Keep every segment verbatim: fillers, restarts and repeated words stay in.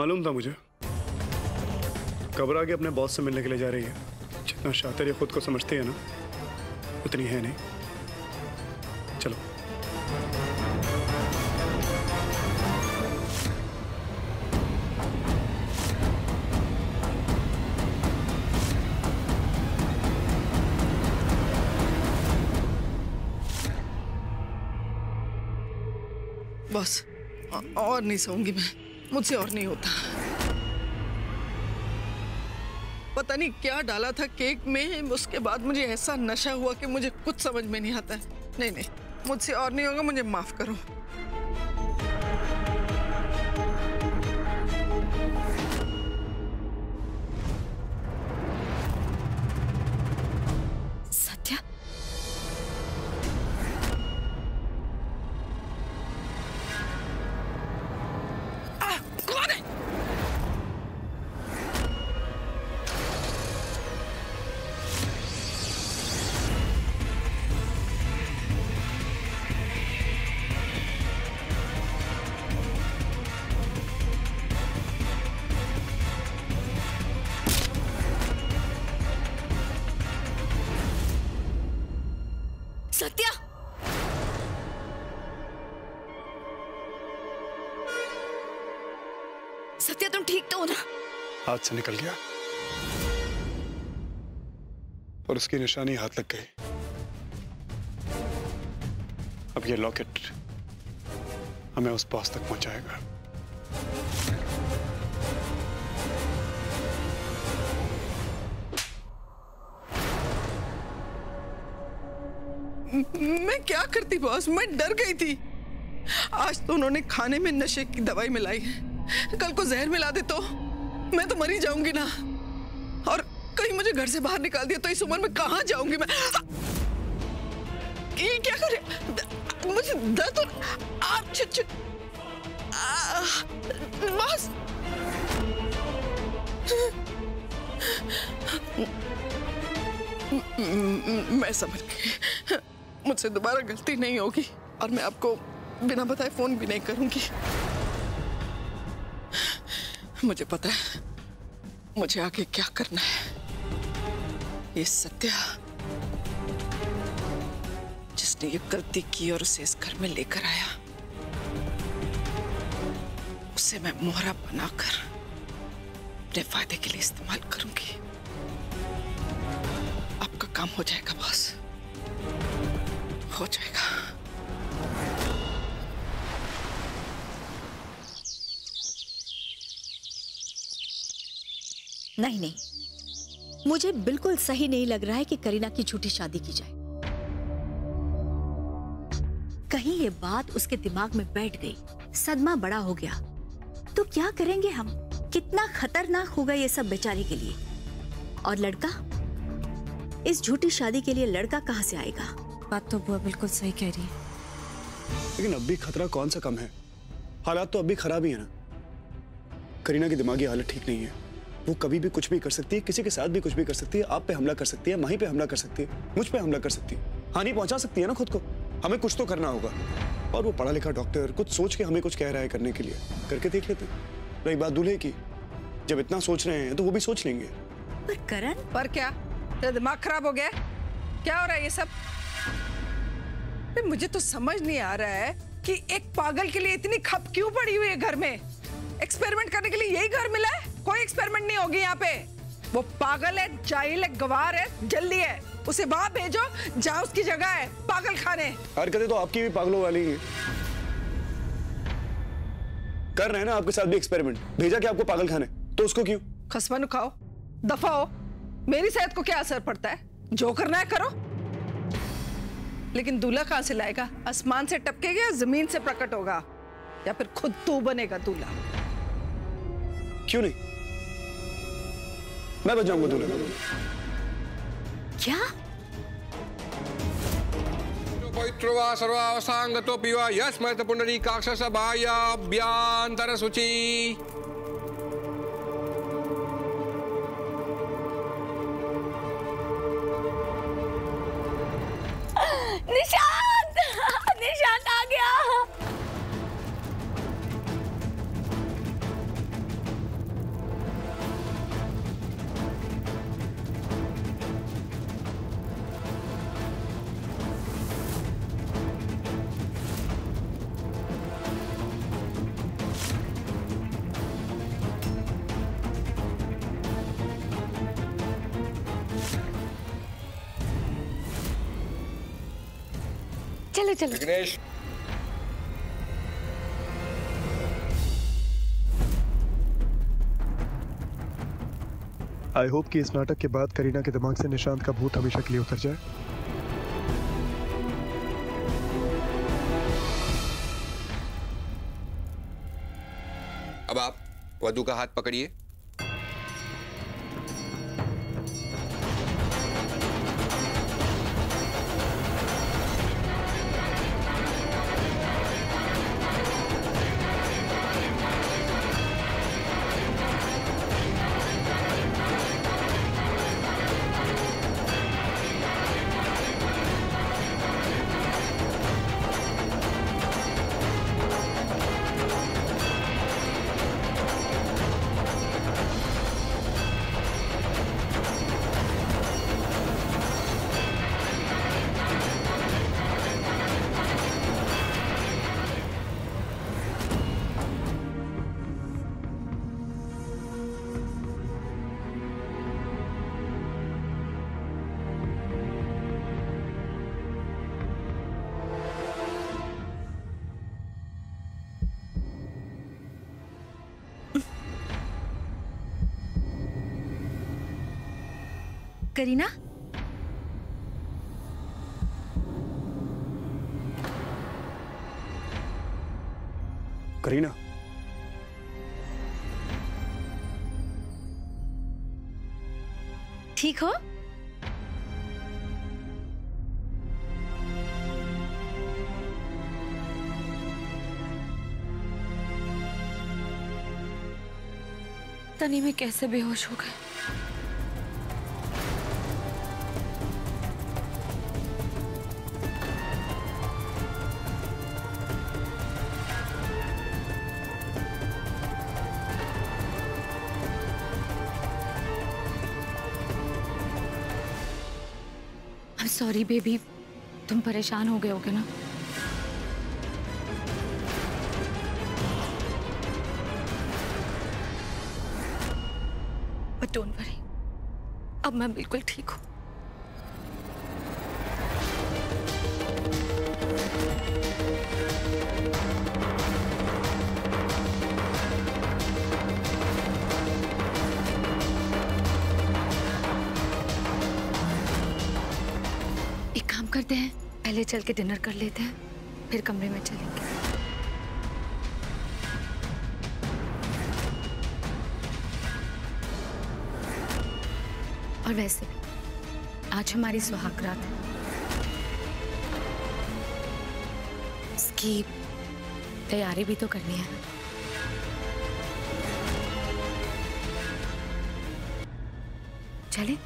मालूम था मुझे। घबरा के अपने बॉस से मिलने के लिए जा रही है। जितना शातिर ये खुद को समझती है ना, उतनी है नहीं। चलो। बॉस, और नहीं सोऊंगी मैं, मुझसे और नहीं होता। पता नहीं क्या डाला था केक में, उसके बाद मुझे ऐसा नशा हुआ कि मुझे कुछ समझ में नहीं आता है। नहीं नहीं, मुझसे और नहीं होगा, मुझे माफ करो। सत्या, सत्या तुम ठीक तो हो ना? हाथ से निकल गया और उसकी निशानी हाथ लग गई। अब ये लॉकेट हमें उस बॉस तक पहुंचाएगा। मैं क्या करती बॉस, मैं डर गई थी। आज तो उन्होंने खाने में नशे की दवाई मिलाई है, कल को जहर मिला दे तो मैं तो मर ही जाऊंगी ना। और कहीं मुझे घर से बाहर निकाल दिया तो इस उम्र में कहाँ जाऊंगी मैं। ये क्या करे, मुझे दर्द और आप छु छु बॉस। मैं समझ गई, मुझसे दोबारा गलती नहीं होगी और मैं आपको बिना बताए फोन भी नहीं करूंगी। मुझे पता है मुझे आगे क्या करना है। ये सत्या जिसने ये गलती की और उसे इस घर में लेकर आया, उसे मैं मोहरा बनाकर अपने फायदे के लिए इस्तेमाल करूंगी। आपका काम हो जाएगा बॉस, हो जाएगा। नहीं नहीं, मुझे बिल्कुल सही नहीं लग रहा है कि करीना की झूठी शादी की जाए। कहीं ये बात उसके दिमाग में बैठ गई, सदमा बड़ा हो गया। तो क्या करेंगे हम? कितना खतरनाक होगा ये सब बेचारे के लिए। और लड़का, इस झूठी शादी के लिए लड़का कहां से आएगा? बात तो बुआ बिल्कुल सही कह रही है। लेकिन अब भी खतरा कौन सा कम है, हालात तो अब भी खराब ही है ना। करीना की दिमागी हालत ठीक नहीं है, वो कभी भी कुछ भी कर सकती है, किसी के साथ भी कुछ भी कर सकती है। आप पे हमला कर सकती है, माही पे हमला कर सकती है, मुझ पे हमला कर सकती है, हानि पहुंचा सकती है ना खुद को। हमें कुछ तो करना होगा। और वो पढ़ा लिखा डॉक्टर कुछ सोच के हमें कुछ कह रहा है करने के लिए, करके देख लेते। रही बात दूल्हे की, जब इतना सोच रहे हैं तो वो भी सोच लेंगे। पर करण, पर क्या तेरा दिमाग खराब हो गया? क्या हो रहा है ये सब? मुझे तो समझ नहीं आ रहा है कि एक पागल के लिए इतनी खप क्यों पड़ी हुई है घर में। एक्सपेरिमेंट करने के लिए यही घर मिला है, कोई एक्सपेरिमेंट नहीं होगी यहाँ पे। वो पागल है, जाहिल है, गवार है, जल्दी है, उसे वहां भेजो जहाँ उसकी जगह है, पागल खाने। हरकतें तो आपकी भी पागलों वाली है। कर रहे हैं ना आपके साथ भी एक्सपेरिमेंट। भेजा क्या आपको पागल खाने, तो उसको क्यों? खसमा न खाओ, दफा हो, मेरी सेहत को क्या असर पड़ता है। जो करना है करो, लेकिन दूल्हा कहां से लाएगा? आसमान से टपकेगा या जमीन से प्रकट होगा, या फिर खुद तू बनेगा दूल्हा? क्यों नहीं, मैं बन जाऊंगा दूल्हा। क्या पवित्रवा सर्वावसांगतो पीवा यस्मत् पुंडरीकाक्षस्य बाह्याभ्यंतर शुचि। निशांत, निशांत आ गया। चलो चलो विघ्नेश। आई होप कि इस नाटक के बाद करीना के दिमाग से निशांत का भूत हमेशा के लिए उतर जाए। अब आप वधू का हाथ पकड़िए। करीना, करीना, ठीक हो? तनी में कैसे बेहोश हो गए? सॉरी बेबी, तुम परेशान हो गए होगे ना? बट डोंट वरी, अब मैं बिल्कुल ठीक हूं। करते हैं, पहले चल के डिनर कर लेते हैं, फिर कमरे में चलेंगे। और वैसे आज हमारी सुहाग रात है, इसकी तैयारी भी तो करनी है। चले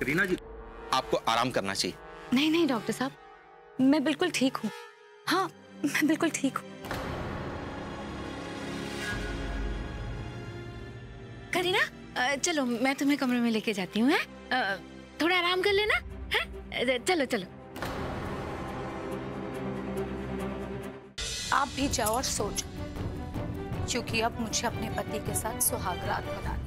करीना जी, आपको आराम करना चाहिए। नहीं नहीं डॉक्टर साहब, मैं बिल्कुल ठीक हूँ। हाँ, मैं बिल्कुल ठीक हूँ। करीना, चलो मैं तुम्हें कमरे में लेके जाती हूँ, हैं? थोड़ा आराम कर लेना, हैं? चलो चलो, आप भी जाओ और सो जाओ, क्योंकि अब मुझे अपने पति के साथ सुहाग रात मनाना है।